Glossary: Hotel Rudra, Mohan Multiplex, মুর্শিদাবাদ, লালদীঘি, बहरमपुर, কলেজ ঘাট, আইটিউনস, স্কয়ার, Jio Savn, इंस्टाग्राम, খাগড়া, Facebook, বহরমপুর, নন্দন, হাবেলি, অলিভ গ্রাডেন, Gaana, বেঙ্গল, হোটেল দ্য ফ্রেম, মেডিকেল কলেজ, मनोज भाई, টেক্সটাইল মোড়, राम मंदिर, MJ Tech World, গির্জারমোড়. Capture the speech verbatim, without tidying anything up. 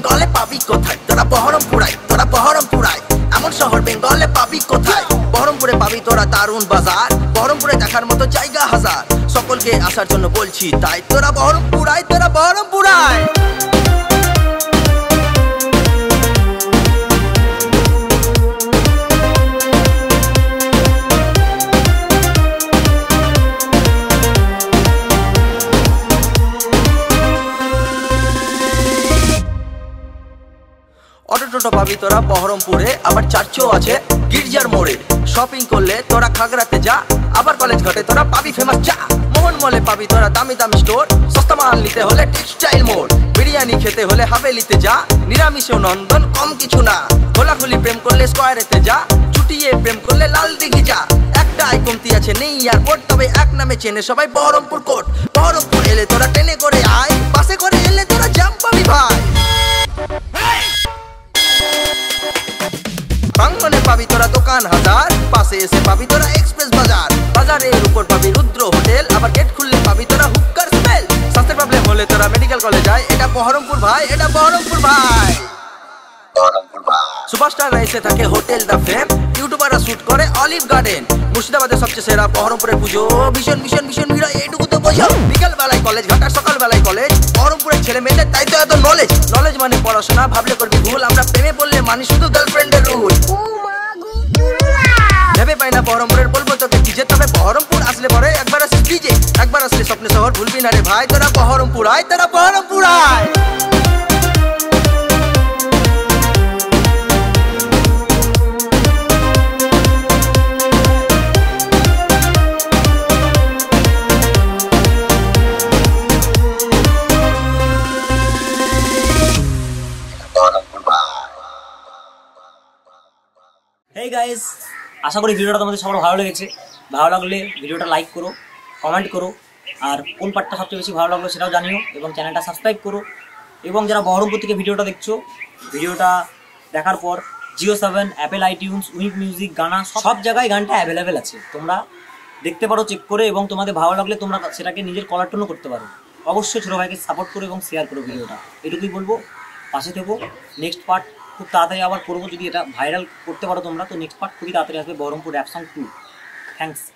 बेंगले पाबी कोथाय तोरा बहरमपुर आय तोरा बहरमपुर आय एमन शहर बेंगले पाबी कोथाय बहरमपुरे पाबी तोरा दारुण बाजार बहरमपुरे देखार मतो जायगा हजार सकलके आसार जन्य बोलछि ताई तोरा बहरमपुर आय तोरा बहरमपुर आय ऑटो टोटो पाबी तोरा बहरमपुरे आबार चार्चो आछे गिरजार मोड़े शॉपिंग करले तोरा खागड़ाते जा आबार कॉलेज घाटे तोरा पाबी फेमस चा मोहन मले पाबी तोरा दामी दामी स्टोर सस्ता माल निते होले टेक्सटाइल मोड़ बिरियानी खेते होले हवेलीते जा निरामिष नंदन कम किछु ना खोलाखुली प्रेम करले स्क्वायरेते जा छुटिए प्रेम करले लाल दिघी जा एकटा आय कमती आछे नेई एयरपोर्ट तबे एक नामे चेने सबाई बहरमपुर कोर्ट बहरमपुर एले तोरा ट्रेने करे आय बासे करे एले तोरा जाम पाबी भाई प्रांगणे पाबी तोरा दोकान हजार पासे एसे पाबी तोरा एक्सप्रेस बाजार बाजारेर उपर पाबी रुद्र होटेल आबार गेट खुलले पाबी तोरा हुक्कार स्मेल स्वास्थ्येर प्रॉब्लेम होले तोरा मेडिकल कॉलेज आय एटा बहरमपुर भाई एटा बहरमपुर भाई बहरमपुर भाई सुपरस्टार राइसे थाके होटेल द फेम यूट्यूबाररा शूट करे ऑलिव गार्डन मुर्शिदाबादे सबचेये सेरा बहरमपुरेर पुजो भीषण भीषण भीषण भिड़ा एटुकु तो बोझो बिकेल बेलाय कॉलेज घाटा सकाल बेलाय कॉलेज बहरमपुरेर छेले मेयेदेर ताई तो एतो नॉलेज नॉलेज माने पढ़ाशोना भाबले करबि भूल आमरा प्रेमे पड़ले मानि शुधु गार्लफ्रेंडेर रूल बहरमपुर बोलबो तोके डीजे तबे बहरमपुर आसले परे एकबार आसिस डीजे एकबार आसले स्वप्न शहर भूलबि ना रे भाई तोरा बहरमपुर आय तोरा बहरमपुर आय हे गाइस आशा करी भिडियोटा तोमादेर सबार भालो लेगेछे भालो लागले भिडियोटा लाइक करो कमेंट करो और कोन पार्टटा सबचेये बेशी भालो लागलो सेटाओ जानियो एबं चैनलटा सबस्क्राइब करो एबं जारा बहरमपुर थेके भिडियोटा देखछो भिडियोटा देखार पर Jio Saavn Apple iTunes Wynk music गाना सब जगह गानटा अवेलेबल आछे तोमरा देखते पारो चेक करे एबं तोमादेर भालो लागले तोमरा सेटाके निजेर कलार टोनो करते पारो अवश्य छोटो भाइके सपोर्ट करो एबं शेयर करो भिडियोटा एटुकुई बोलबो पाशे থেকো नेक्स्ट पार्ट खूब ताड़ाताड़ी आबार करब यदि एटा भाइरल करते पारो तोमरा तो नेक्स्ट पार्ट खूब ताड़ाताड़ी आसबे बहरमपुर rap song two thanks.